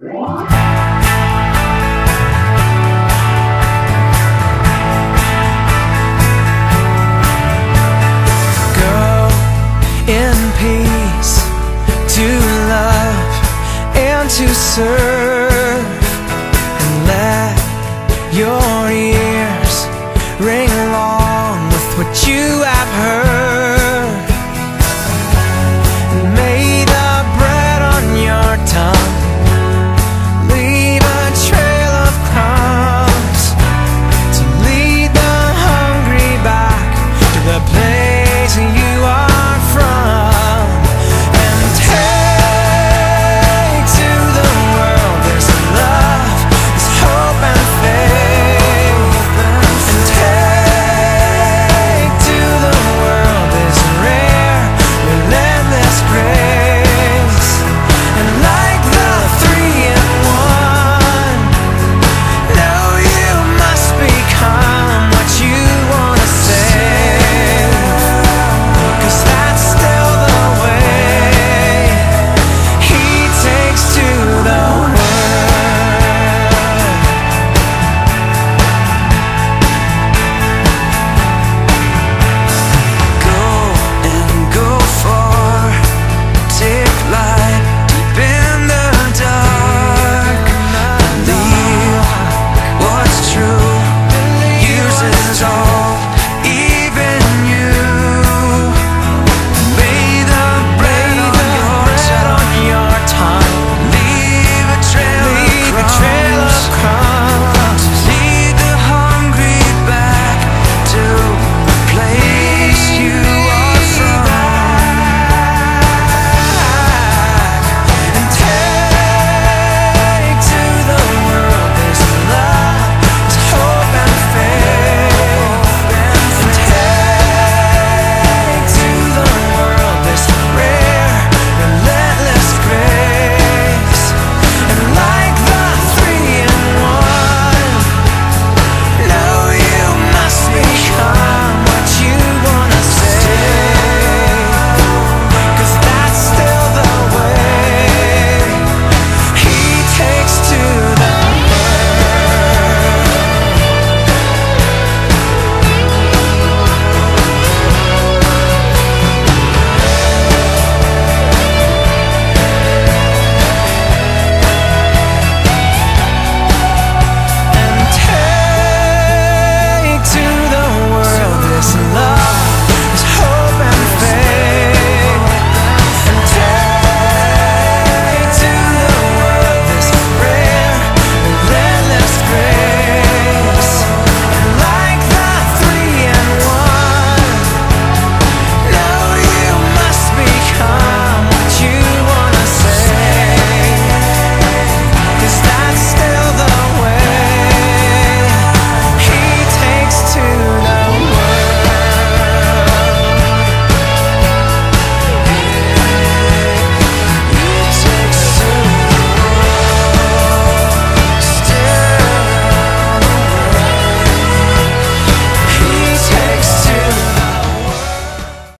Go in peace to love and to serve.